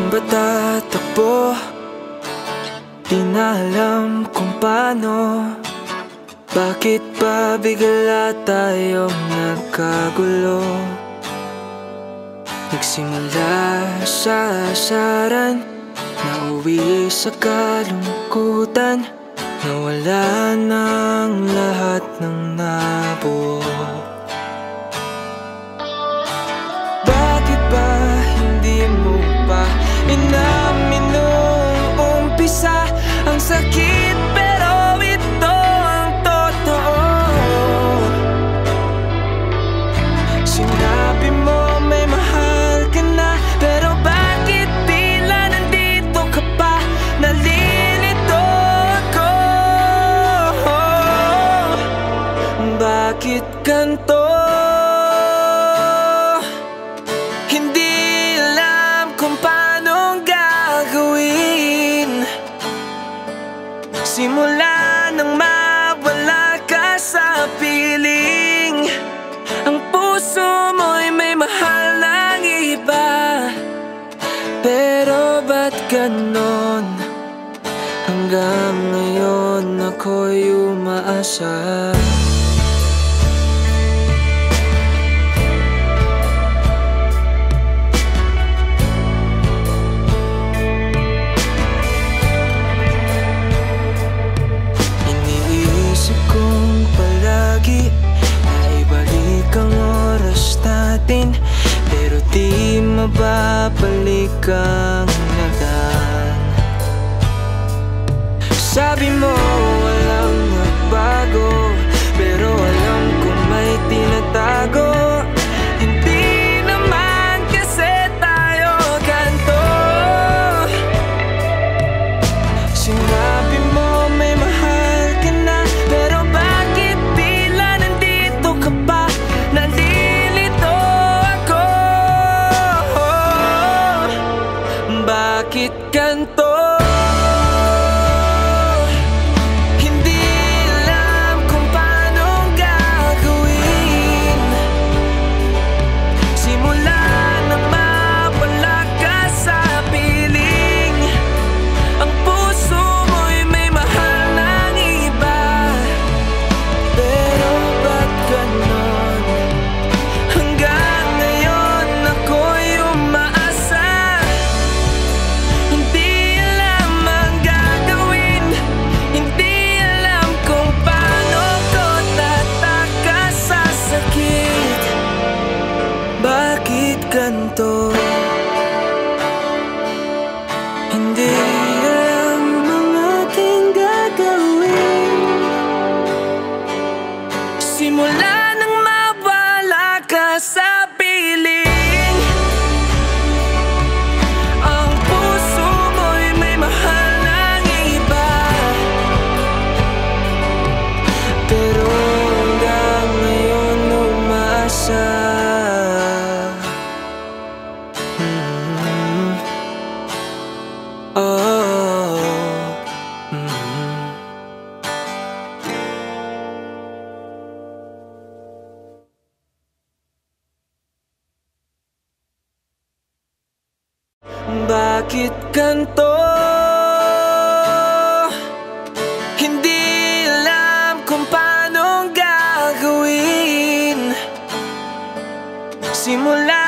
saan ba tatakbo? Di na alam kung paano. Bakit ba bigla tayong nagkagulo? Nagsimula sa asaran, nauwi sa kalungkutan. Nawala ng lahat ng nabuo. Bakit ba hindi mo pa inamin noong umpisa? Ang sakit pero ito ang totoo. Sinabi mo may mahal ka na, pero bakit tila nandito ka pa? Nalilito ako. Bakit ganito? Simula nang mawala ka sa piling, ang puso mo'y may mahal ng iba. Pero ba't ganon? Hanggang ngayon ako'y umaasa. Pero di mababalik ang nagaan. Sabi mo walang nagbago, pero alam kong may tinatago. Hindi naman kasi tayo ganito. Sinabi mo may mahal ka na, pero bakit tila nandito ka pa? Bakit ganito? Hindi alam kung paano gagawin. Simula na mawala ka sa piling, ang puso mo'y may mahal ng iba. Pero ba't ganon? Hanggang ngayon ako'y umaasa. Ganto, hindi alam ang ating gagawin. Simula nang mawala ka sa piling. Bakit ganito? Hindi alam kung paano gagawin. Simula